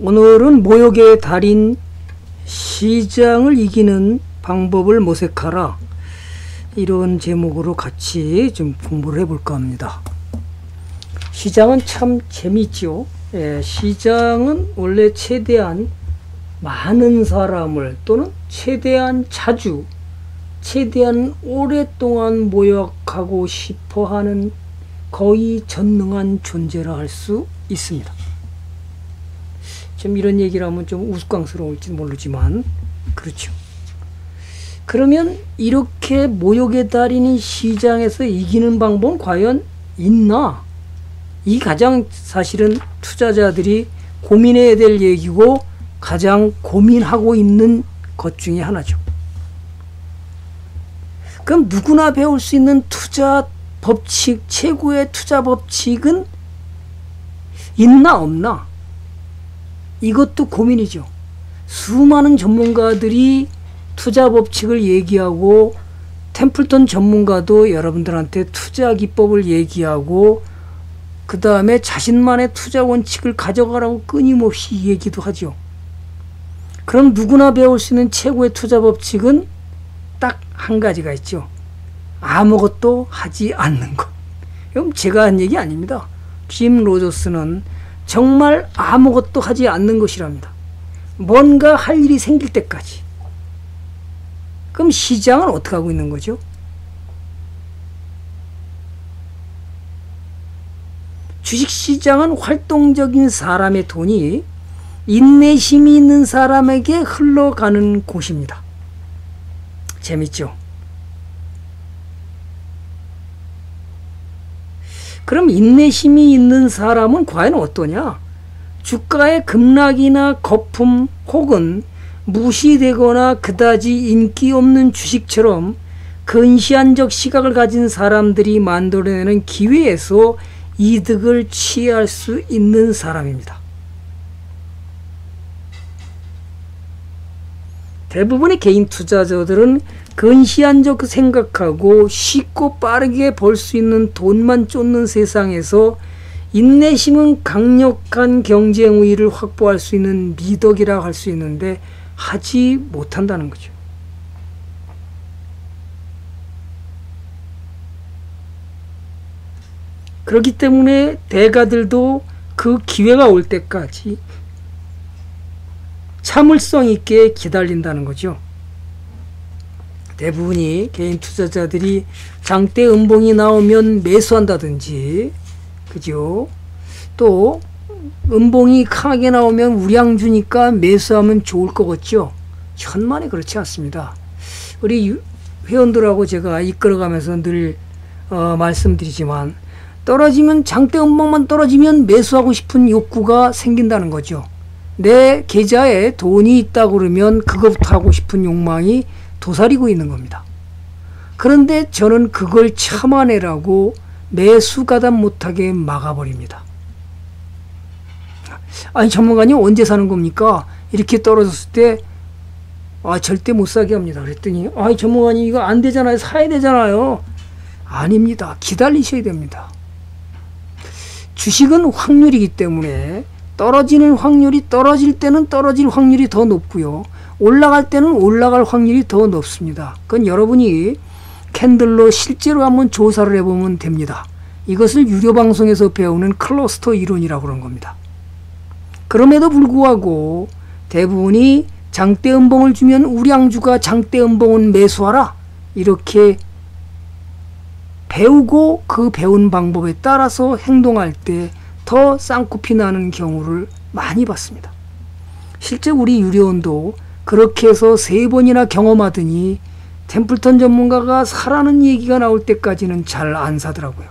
오늘은 모욕의 달인 시장을 이기는 방법을 모색하라, 이런 제목으로 같이 좀 공부를 해볼까 합니다. 시장은 참 재미있죠. 예, 시장은 원래 최대한 많은 사람을 또는 최대한 자주, 최대한 오랫동안 모욕하고 싶어하는 거의 전능한 존재라 할 수 있습니다. 좀 이런 얘기를 하면 좀 우스꽝스러울지 모르지만 그렇죠. 그러면 이렇게 모욕의 달인이 시장에서 이기는 방법은 과연 있나? 이 가장 사실은 투자자들이 고민해야 될 얘기고 가장 고민하고 있는 것 중에 하나죠. 그럼 누구나 배울 수 있는 투자 법칙, 최고의 투자 법칙은 있나 없나? 이것도 고민이죠. 수많은 전문가들이 투자 법칙을 얘기하고 템플턴 전문가도 여러분들한테 투자 기법을 얘기하고 그 다음에 자신만의 투자 원칙을 가져가라고 끊임없이 얘기도 하죠. 그럼 누구나 배울 수 있는 최고의 투자 법칙은 딱 한 가지가 있죠. 아무것도 하지 않는 것. 이건 제가 한 얘기 아닙니다. 짐 로저스는 정말 아무것도 하지 않는 것이랍니다. 뭔가 할 일이 생길 때까지. 그럼 시장은 어떻게 하고 있는 거죠? 주식시장은 활동적인 사람의 돈이 인내심이 있는 사람에게 흘러가는 곳입니다. 재밌죠? 그럼 인내심이 있는 사람은 과연 어떠냐? 주가의 급락이나 거품 혹은 무시되거나 그다지 인기 없는 주식처럼 근시안적 시각을 가진 사람들이 만들어내는 기회에서 이득을 취할 수 있는 사람입니다. 대부분의 개인 투자자들은 근시안적 생각하고 쉽고 빠르게 벌 수 있는 돈만 쫓는 세상에서 인내심은 강력한 경쟁 우위를 확보할 수 있는 미덕이라 할 수 있는데 하지 못한다는 거죠. 그렇기 때문에 대가들도 그 기회가 올 때까지 참을성 있게 기다린다는 거죠. 대부분이 개인 투자자들이 장대 음봉이 나오면 매수한다든지, 그죠? 또 음봉이 강하게 나오면 우량주니까 매수하면 좋을 것 같죠? 천만에 그렇지 않습니다. 우리 회원들하고 제가 이끌어가면서 늘 말씀드리지만 떨어지면 장대 음봉만 떨어지면 매수하고 싶은 욕구가 생긴다는 거죠. 내 계좌에 돈이 있다 그러면 그것부터 하고 싶은 욕망이 도사리고 있는 겁니다. 그런데 저는 그걸 참아내라고 매수 가담 못하게 막아버립니다. 아니 전문가님 언제 사는 겁니까? 이렇게 떨어졌을 때 아 절대 못 사게 합니다. 그랬더니 아니 전문가님 이거 안 되잖아요. 사야 되잖아요. 아닙니다. 기다리셔야 됩니다. 주식은 확률이기 때문에 떨어지는 확률이 떨어질 때는 떨어질 확률이 더 높고요. 올라갈 때는 올라갈 확률이 더 높습니다. 그건 여러분이 캔들로 실제로 한번 조사를 해보면 됩니다. 이것을 유료 방송에서 배우는 클러스터 이론이라고 그런 겁니다. 그럼에도 불구하고 대부분이 장대 음봉을 주면 우량주가 장대 음봉은 매수하라 이렇게 배우고 그 배운 방법에 따라서 행동할 때 더 쌍코피 나는 경우를 많이 봤습니다. 실제 우리 유료원도 그렇게 해서 3번이나 경험하더니 템플턴 전문가가 사라는 얘기가 나올 때까지는 잘 안 사더라고요.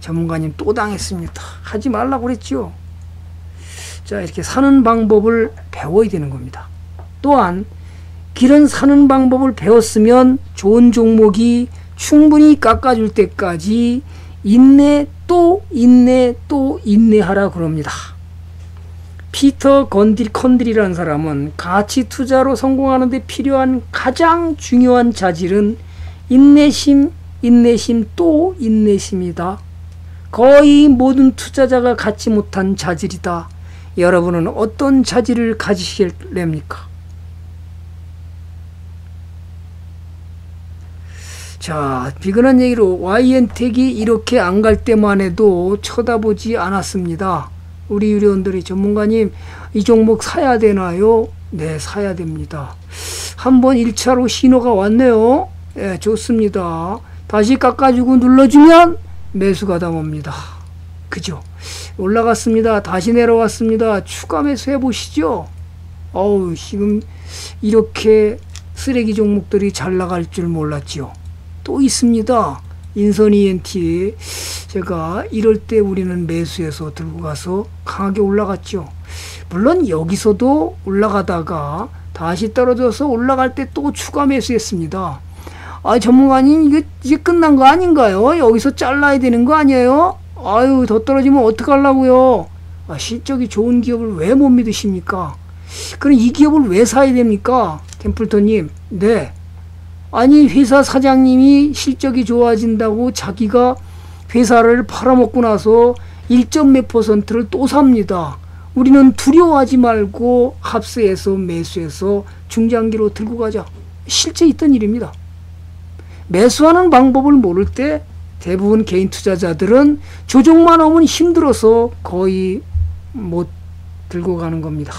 전문가님 또 당했습니다. 하지 말라고 그랬죠. 자, 이렇게 사는 방법을 배워야 되는 겁니다. 또한 길은 사는 방법을 배웠으면 좋은 종목이 충분히 깎아줄 때까지 인내 또 인내 또 인내하라 그럽니다. 피터 컨들이라는 사람은 가치 투자로 성공하는 데 필요한 가장 중요한 자질은 인내심, 인내심 또 인내심이다. 거의 모든 투자자가 갖지 못한 자질이다. 여러분은 어떤 자질을 가지실랍니까? 자, 비근한 얘기로 YN텍이 이렇게 안 갈 때만 해도 쳐다보지 않았습니다. 우리 의료원들이 전문가님 이 종목 사야 되나요? 네, 사야 됩니다. 한번 1차로 신호가 왔네요. 네, 좋습니다. 다시 깎아주고 눌러주면 매수가 담합니다. 그죠? 올라갔습니다. 다시 내려왔습니다. 추가 매수 해보시죠. 어우, 지금 이렇게 쓰레기 종목들이 잘 나갈 줄 몰랐지요. 또 있습니다. 인선 ENT. 제가 이럴 때 우리는 매수해서 들고 가서 강하게 올라갔죠. 물론 여기서도 올라가다가 다시 떨어져서 올라갈 때 또 추가 매수했습니다. 아, 전문가님 이게 끝난 거 아닌가요? 여기서 잘라야 되는 거 아니에요? 아유, 더 떨어지면 어떡하려고요? 아, 실적이 좋은 기업을 왜 못 믿으십니까? 그럼 이 기업을 왜 사야 됩니까? 템플턴님, 네. 아니, 회사 사장님이 실적이 좋아진다고 자기가 회사를 팔아먹고 나서 1.몇 퍼센트를 또 삽니다. 우리는 두려워하지 말고 합세해서 매수해서 중장기로 들고 가자. 실제 있던 일입니다. 매수하는 방법을 모를 때 대부분 개인 투자자들은 조정만 오면 힘들어서 거의 못 들고 가는 겁니다.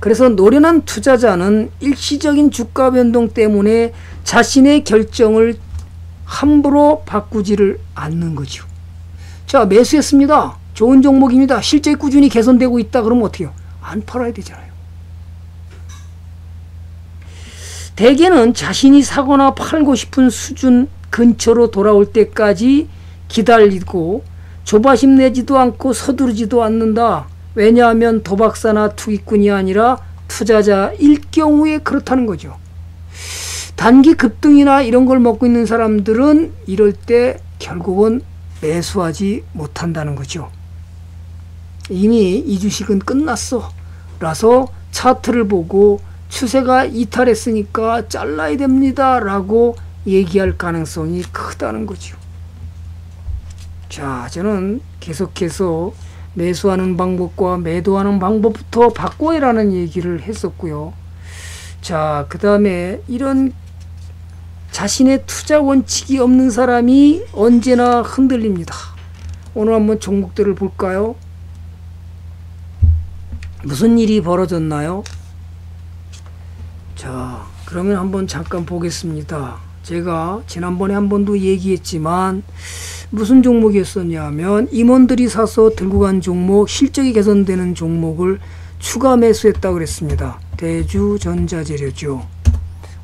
그래서 노련한 투자자는 일시적인 주가 변동 때문에 자신의 결정을 함부로 바꾸지를 않는 거죠. 자, 매수했습니다. 좋은 종목입니다. 실제 꾸준히 개선되고 있다. 그러면 어떻게요? 안 팔아야 되잖아요. 대개는 자신이 사거나 팔고 싶은 수준 근처로 돌아올 때까지 기다리고 조바심 내지도 않고 서두르지도 않는다. 왜냐하면 도박사나 투기꾼이 아니라 투자자일 경우에 그렇다는 거죠. 단기 급등이나 이런 걸 먹고 있는 사람들은 이럴 때 결국은 매수하지 못한다는 거죠. 이미 이 주식은 끝났어. 라서 차트를 보고 추세가 이탈했으니까 잘라야 됩니다. 라고 얘기할 가능성이 크다는 거죠. 자, 저는 계속해서 매수하는 방법과 매도하는 방법부터 바꿔야라는 얘기를 했었고요. 자, 그 다음에 이런 자신의 투자 원칙이 없는 사람이 언제나 흔들립니다. 오늘 한번 종목들을 볼까요? 무슨 일이 벌어졌나요? 자, 그러면 한번 잠깐 보겠습니다. 제가 지난번에 한 번도 얘기했지만 무슨 종목이었었냐면 임원들이 사서 들고 간 종목, 실적이 개선되는 종목을 추가 매수했다고 그랬습니다. 대주 전자재료죠.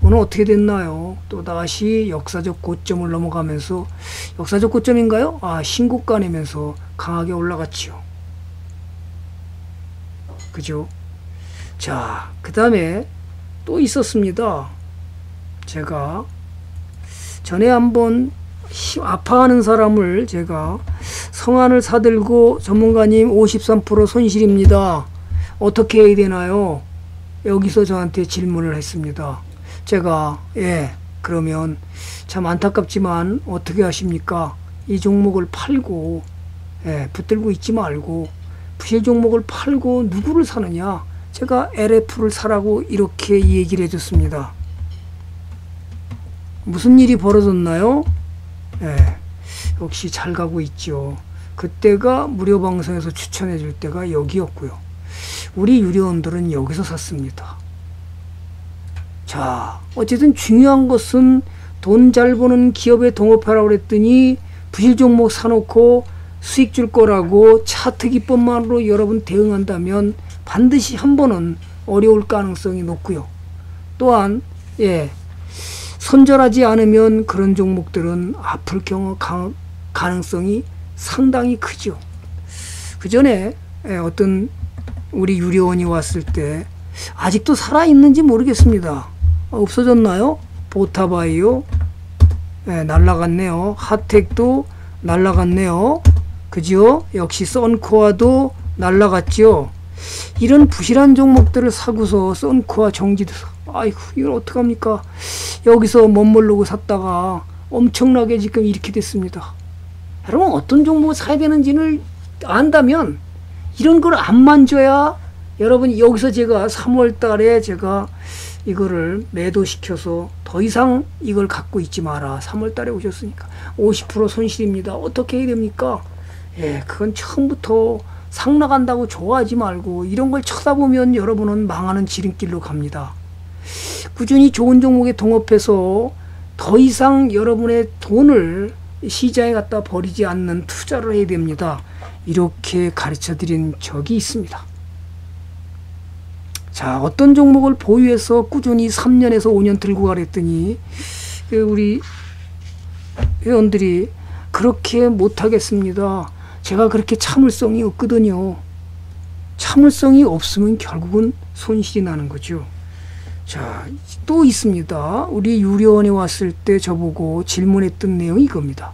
오늘 어떻게 됐나요? 또다시 역사적 고점을 넘어가면서, 역사적 고점인가요? 아, 신고가 내면서 강하게 올라갔지요. 그죠? 자, 그 다음에 또 있었습니다. 제가 전에 한번 아파하는 사람을 제가 성안을 사들고 전문가님 53% 손실입니다. 어떻게 해야 되나요? 여기서 저한테 질문을 했습니다. 제가 예, 그러면 참 안타깝지만 어떻게 하십니까? 이 종목을 팔고, 예, 붙들고 있지 말고 부실 종목을 팔고 누구를 사느냐? 제가 LF를 사라고 이렇게 얘기를 해줬습니다. 무슨 일이 벌어졌나요? 예, 역시 잘 가고 있죠. 그때가 무료 방송에서 추천해 줄 때가 여기였고요. 우리 유료원들은 여기서 샀습니다. 자, 어쨌든 중요한 것은 돈 잘 버는 기업에 동업하라고 그랬더니 부실 종목 사놓고 수익 줄 거라고 차트 기법만으로 여러분 대응한다면 반드시 한 번은 어려울 가능성이 높고요. 또한 예, 손절하지 않으면 그런 종목들은 아플 경우 가능성이 상당히 크죠. 그 전에 어떤 우리 유료원이 왔을 때 아직도 살아있는지 모르겠습니다. 없어졌나요? 보타바이오 날라갔네요. 핫텍도 날라갔네요. 그죠? 역시 썬코아도 날라갔죠. 이런 부실한 종목들을 사고서 썬코아 정지도 아이고, 이걸 어떡합니까? 여기서 멋모르고 샀다가 엄청나게 지금 이렇게 됐습니다. 여러분, 어떤 종목을 사야 되는지를 안다면 이런 걸 안 만져야 여러분, 여기서 제가 3월 달에 제가 이거를 매도시켜서 더 이상 이걸 갖고 있지 마라. 3월 달에 오셨으니까 50% 손실입니다. 어떻게 해야 됩니까? 예, 그건 처음부터 상 나간다고 좋아하지 말고 이런 걸 쳐다보면 여러분은 망하는 지름길로 갑니다. 꾸준히 좋은 종목에 동업해서 더 이상 여러분의 돈을 시장에 갖다 버리지 않는 투자를 해야 됩니다. 이렇게 가르쳐 드린 적이 있습니다. 자, 어떤 종목을 보유해서 꾸준히 3년에서 5년 들고 가랬더니 우리 회원들이 그렇게 못하겠습니다. 제가 그렇게 참을성이 없거든요. 참을성이 없으면 결국은 손실이 나는 거죠. 자, 또 있습니다. 우리 유료원에 왔을 때 저보고 질문했던 내용이 이겁니다.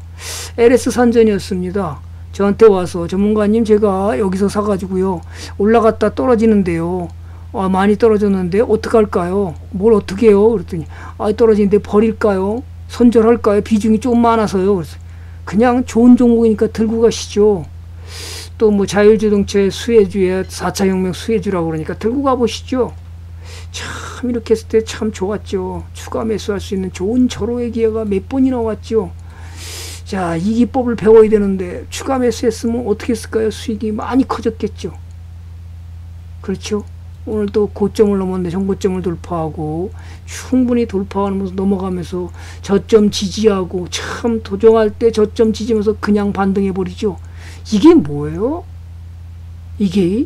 LS 산전이었습니다. 저한테 와서 전문가님, 제가 여기서 사가지고요 올라갔다 떨어지는데요, 아, 많이 떨어졌는데 어떡할까요? 뭘 어떻게 해요? 그랬더니, 아, 떨어지는데 버릴까요? 손절할까요? 비중이 좀 많아서요. 그래서 그냥 좋은 종목이니까 들고 가시죠. 또 뭐 자율주동체 수혜주에 4차 혁명 수혜주라고 그러니까 들고 가보시죠. 참 이렇게 했을 때 참 좋았죠. 추가 매수할 수 있는 좋은 절호의 기회가 몇 번이나 왔죠. 자, 이 기법을 배워야 되는데 추가 매수했으면 어떻게 했을까요? 수익이 많이 커졌겠죠. 그렇죠? 오늘 또 고점을 넘었는데 정고점을 돌파하고 충분히 돌파하면서 넘어가면서 저점 지지하고, 참 도정할 때 저점 지지면서 그냥 반등해버리죠. 이게 뭐예요? 이게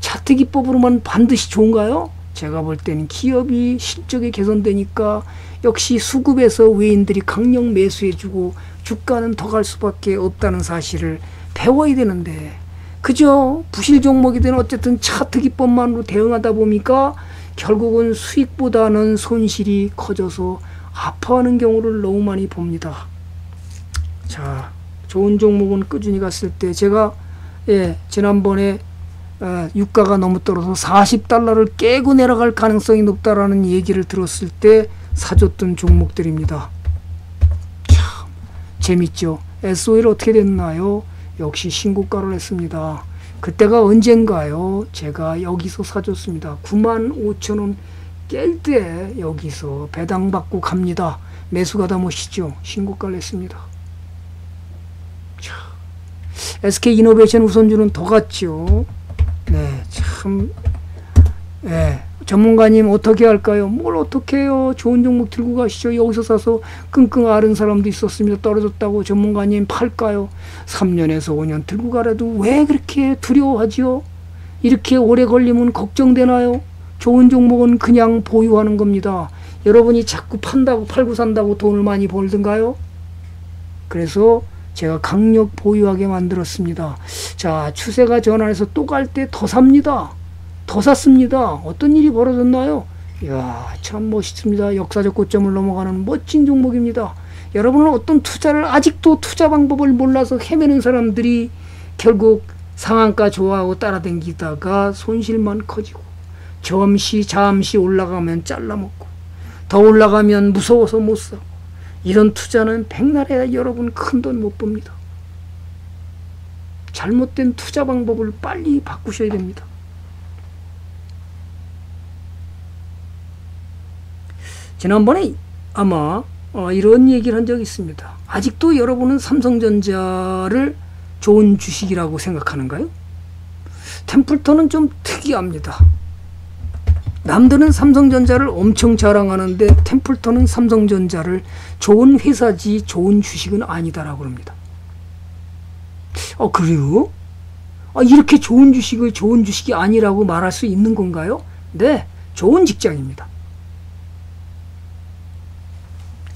차트 기법으로만 반드시 좋은가요? 제가 볼 때는 기업이 실적이 개선되니까 역시 수급에서 외인들이 강력 매수해주고 주가는 더 갈 수밖에 없다는 사실을 배워야 되는데, 그죠? 부실 종목이든 어쨌든 차트 기법만으로 대응하다 보니까 결국은 수익보다는 손실이 커져서 아파하는 경우를 너무 많이 봅니다. 자, 좋은 종목은 꾸준히 갔을 때 제가, 예, 지난번에 유가가 너무 떨어서 40달러를 깨고 내려갈 가능성이 높다라는 얘기를 들었을 때 사줬던 종목들입니다. 참 재밌죠? SOL 어떻게 됐나요? 역시 신고가를 했습니다. 그때가 언젠가요? 제가 여기서 사줬습니다. 95,000원 깰 때 여기서 배당받고 갑니다. 매수가다 멋있죠? 신고가를 했습니다. 참. SK 이노베이션 우선주는 더 갔죠. 네, 참, 네, 전문가님 어떻게 할까요? 뭘 어떻게 해요? 좋은 종목 들고 가시죠. 여기서 사서 끙끙 앓은 사람도 있었습니다. 떨어졌다고. 전문가님 팔까요? 3년에서 5년 들고 가라도 왜 그렇게 두려워하지요? 이렇게 오래 걸리면 걱정되나요? 좋은 종목은 그냥 보유하는 겁니다. 여러분이 자꾸 판다고 팔고 산다고 돈을 많이 벌든가요? 그래서 제가 강력 보유하게 만들었습니다. 자, 추세가 전환해서 또 갈 때 더 삽니다. 더 샀습니다. 어떤 일이 벌어졌나요? 이야, 참 멋있습니다. 역사적 고점을 넘어가는 멋진 종목입니다. 여러분은 어떤 투자를, 아직도 투자 방법을 몰라서 헤매는 사람들이 결국 상한가 좋아하고 따라다니다가 손실만 커지고, 잠시 올라가면 잘라먹고, 더 올라가면 무서워서 못 사고, 이런 투자는 백날에 여러분 큰 돈 못 봅니다. 잘못된 투자 방법을 빨리 바꾸셔야 됩니다. 지난번에 아마 이런 얘기를 한 적이 있습니다. 아직도 여러분은 삼성전자를 좋은 주식이라고 생각하는가요? 템플턴은 좀 특이합니다. 남들은 삼성전자를 엄청 자랑하는데 템플턴은 삼성전자를 좋은 회사지 좋은 주식은 아니다라고 합니다. 그래요? 이렇게 좋은 주식을 좋은 주식이 아니라고 말할 수 있는 건가요? 네, 좋은 직장입니다.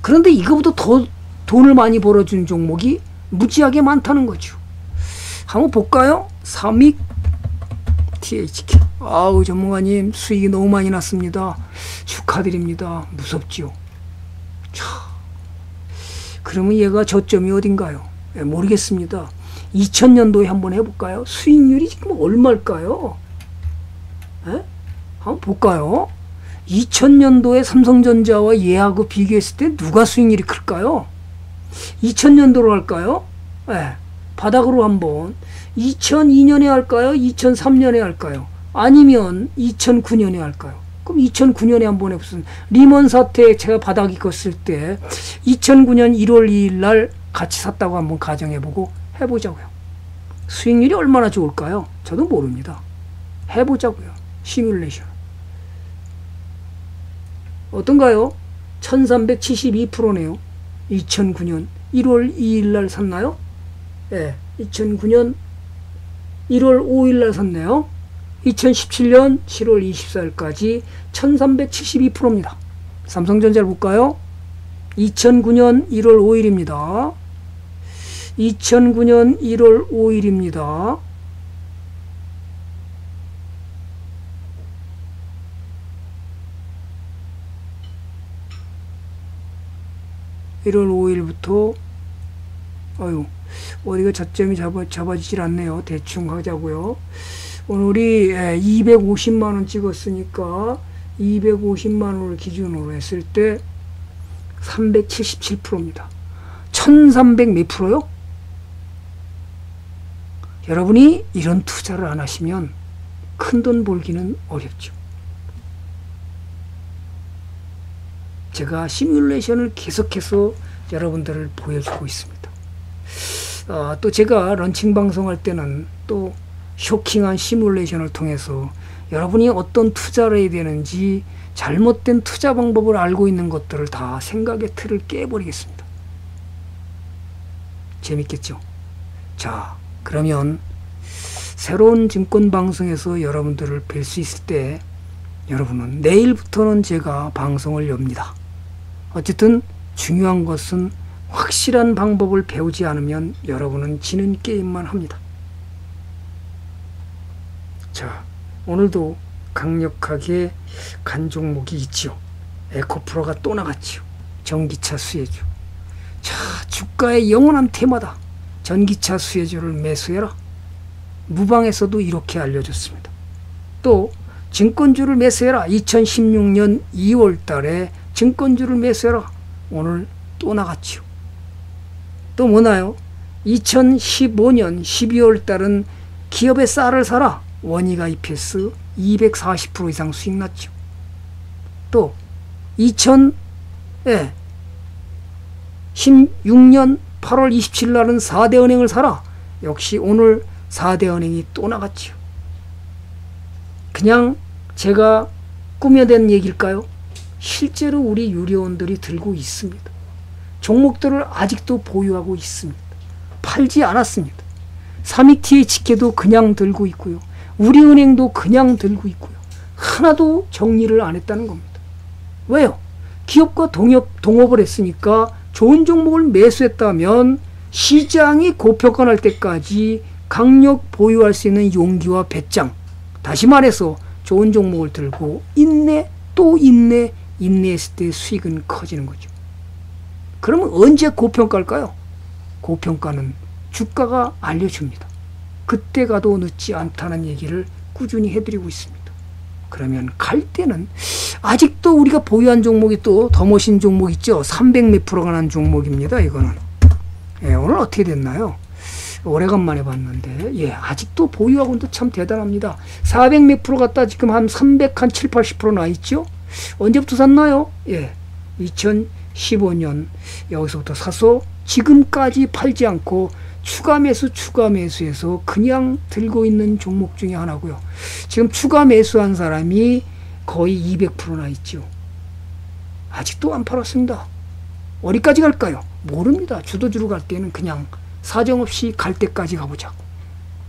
그런데 이거보다 더 돈을 많이 벌어준 종목이 무지하게 많다는 거죠. 한번 볼까요? 삼익 THK. 아우, 전문가님 수익이 너무 많이 났습니다. 축하드립니다. 무섭지요? 차. 그러면 얘가 저점이 어딘가요? 네, 모르겠습니다. 2000년도에 한번 해볼까요? 수익률이 지금 얼마일까요? 네? 한번 볼까요? 2000년도에 삼성전자와 얘하고 비교했을 때 누가 수익률이 클까요? 2000년도로 할까요? 네, 바닥으로 한번 2002년에 할까요? 2003년에 할까요? 아니면 2009년에 할까요? 그럼 2009년에 한번 해보세요. 리먼 사태 제가 바닥 익었을 때 2009년 1월 2일 날 같이 샀다고 한번 가정해보고 해보자고요. 수익률이 얼마나 좋을까요? 저도 모릅니다. 해보자고요. 시뮬레이션. 어떤가요? 1372%네요. 2009년 1월 2일 날 샀나요? 예, 2009년 1월 5일 날 샀네요. 2017년 7월 24일까지 1372%입니다. 삼성전자를 볼까요? 2009년 1월 5일입니다. 2009년 1월 5일입니다. 아유, 어디가 저점이 잡아지질 않네요. 대충 하자고요. 오늘이 250만원 찍었으니까 250만원을 기준으로 했을 때 377%입니다. 1300 몇 프로요? 여러분이 이런 투자를 안 하시면 큰돈 벌기는 어렵죠. 제가 시뮬레이션을 계속해서 여러분들을 보여주고 있습니다. 또 제가 런칭 방송할 때는 또 쇼킹한 시뮬레이션을 통해서 여러분이 어떤 투자를 해야 되는지 잘못된 투자 방법을 알고 있는 것들을 다 생각의 틀을 깨버리겠습니다. 재밌겠죠? 자, 그러면 새로운 증권 방송에서 여러분들을 뵐 수 있을 때 여러분은 내일부터는 제가 방송을 엽니다. 어쨌든 중요한 것은 확실한 방법을 배우지 않으면 여러분은 지는 게임만 합니다. 자, 오늘도 강력하게 간 종목이 있죠. 에코프로가 또 나갔죠. 전기차 수혜주. 자, 주가의 영원한 테마다. 전기차 수혜주를 매수해라. 무방에서도 이렇게 알려줬습니다. 또 증권주를 매수해라. 2016년 2월 달에 증권주를 매수해라. 오늘 또 나갔죠. 또 뭐나요? 2015년 12월 달은 기업의 쌀을 사라. 원이가 EPS 240% 이상 수익 났죠. 또 2016년 8월 27일 날은 4대은행을 사라. 역시 오늘 4대은행이 또 나갔죠. 그냥 제가 꾸며낸 얘기일까요? 실제로 우리 유료원들이 들고 있습니다. 종목들을 아직도 보유하고 있습니다. 팔지 않았습니다. 삼익 THK도 그냥 들고 있고요. 우리은행도 그냥 들고 있고요. 하나도 정리를 안 했다는 겁니다. 왜요? 기업과 동업을 했으니까 좋은 종목을 매수했다면 시장이 고평가 날 때까지 강력 보유할 수 있는 용기와 배짱, 다시 말해서 좋은 종목을 들고 인내, 또 인내, 인내했을 때 수익은 커지는 거죠. 그러면 언제 고평가일까요? 고평가는 주가가 알려줍니다. 그때 가도 늦지 않다는 얘기를 꾸준히 해드리고 있습니다. 그러면 갈 때는 아직도 우리가 보유한 종목이 또 더 멋있는 종목 있죠. 300몇 프로가 난 종목입니다. 이거는 오늘 어떻게 됐나요? 오래간만에 봤는데 아직도 보유하고는 참 대단합니다. 400몇 프로 갔다 지금 한 300, 한 70, 80% 나있죠. 언제부터 샀나요? 2015년 여기서부터 사서 지금까지 팔지 않고 추가 매수, 추가 매수해서 그냥 들고 있는 종목 중에 하나고요. 지금 추가 매수한 사람이 거의 200%나 있죠. 아직도 안 팔았습니다. 어디까지 갈까요? 모릅니다. 주도주로 갈 때는 그냥 사정없이 갈 때까지 가보자고.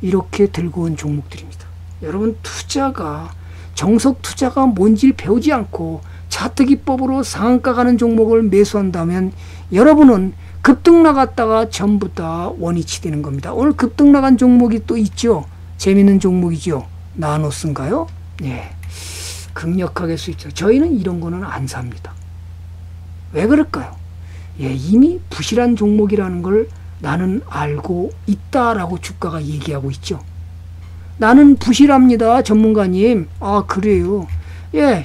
이렇게 들고 온 종목들입니다. 여러분, 투자가, 정석 투자가 뭔지 배우지 않고 차트기법으로 상한가 가는 종목을 매수한다면 여러분은 급등 나갔다가 전부 다 원위치 되는 겁니다. 오늘 급등 나간 종목이 또 있죠. 재밌는 종목이죠. 나노스인가요? 네. 강력하게 수익죠. 저희는 이런 거는 안 삽니다. 왜 그럴까요? 이미 부실한 종목이라는 걸 나는 알고 있다라고 주가가 얘기하고 있죠. 나는 부실합니다, 전문가님. 아, 그래요?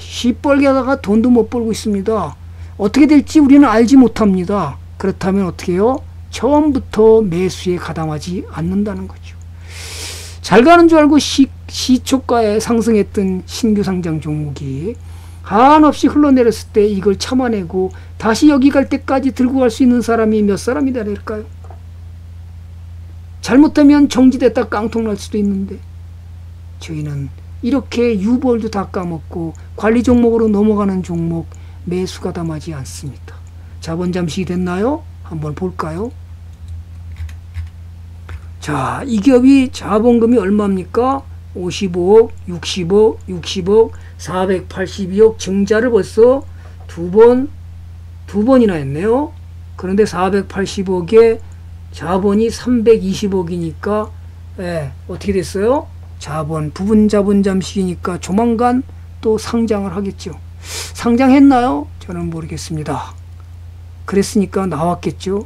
시뻘게 하다가 돈도 못 벌고 있습니다. 어떻게 될지 우리는 알지 못합니다. 그렇다면 어떻게 해요? 처음부터 매수에 가담하지 않는다는 거죠. 잘 가는 줄 알고 시초가에 상승했던 신규 상장 종목이 한없이 흘러내렸을 때 이걸 참아내고 다시 여기 갈 때까지 들고 갈 수 있는 사람이 몇 사람이나 될까요? 잘못하면 정지됐다 깡통날 수도 있는데 저희는 이렇게 유보율도 다 까먹고 관리 종목으로 넘어가는 종목 매수가 담하지 않습니다. 자본 잠식이 됐나요? 한번 볼까요? 자, 이 기업이 자본금이 얼마입니까? 55억, 60억, 60억, 482억 증자를 벌써 두 번이나 했네요. 그런데 480억에 자본이 320억이니까 어떻게 됐어요? 자본, 부분 자본 잠식이니까 조만간 또 상장을 하겠죠. 상장했나요? 저는 모르겠습니다. 그랬으니까 나왔겠죠.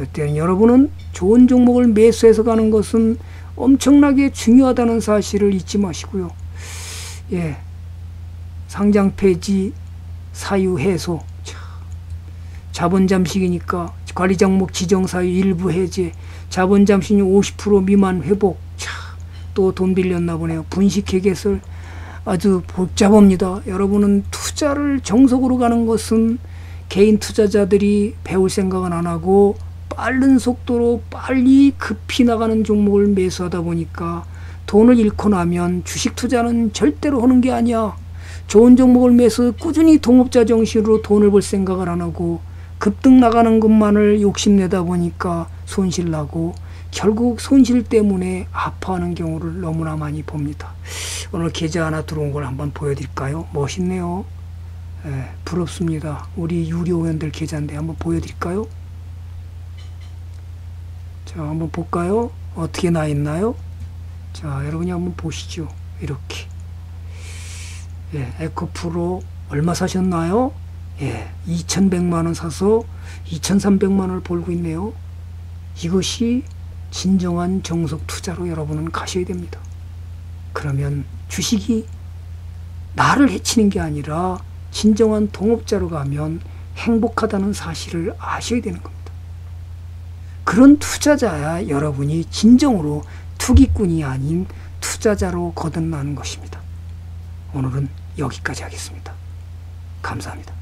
이때는 여러분은 좋은 종목을 매수해서 가는 것은 엄청나게 중요하다는 사실을 잊지 마시고요. 예, 상장 폐지, 사유 해소, 자본 잠식이니까 관리 종목 지정 사유 일부 해제, 자본 잠식률 50% 미만 회복, 또 돈 빌렸나 보네요. 분식회 개설, 아주 복잡합니다. 여러분은 투자를 정석으로 가는 것은 개인 투자자들이 배울 생각은 안 하고 빠른 속도로 빨리 급히 나가는 종목을 매수하다 보니까 돈을 잃고 나면 주식 투자는 절대로 하는 게 아니야. 좋은 종목을 매수 꾸준히 동업자 정신으로 돈을 벌 생각을 안 하고 급등 나가는 것만을 욕심내다 보니까 손실나고 결국 손실 때문에 아파하는 경우를 너무나 많이 봅니다. 오늘 계좌 하나 들어온 걸 한번 보여드릴까요? 멋있네요. 예, 부럽습니다. 우리 유료회원들 계좌인데 한번 보여드릴까요? 자, 한번 볼까요? 어떻게 나 있나요? 자, 여러분이 한번 보시죠. 이렇게. 예, 에코프로 얼마 사셨나요? 예, 2100만원 사서 2300만원을 벌고 있네요. 이것이 진정한 정석 투자로 여러분은 가셔야 됩니다. 그러면 주식이 나를 해치는 게 아니라 진정한 동업자로 가면 행복하다는 사실을 아셔야 되는 겁니다. 그런 투자자야 여러분이 진정으로 투기꾼이 아닌 투자자로 거듭나는 것입니다. 오늘은 여기까지 하겠습니다. 감사합니다.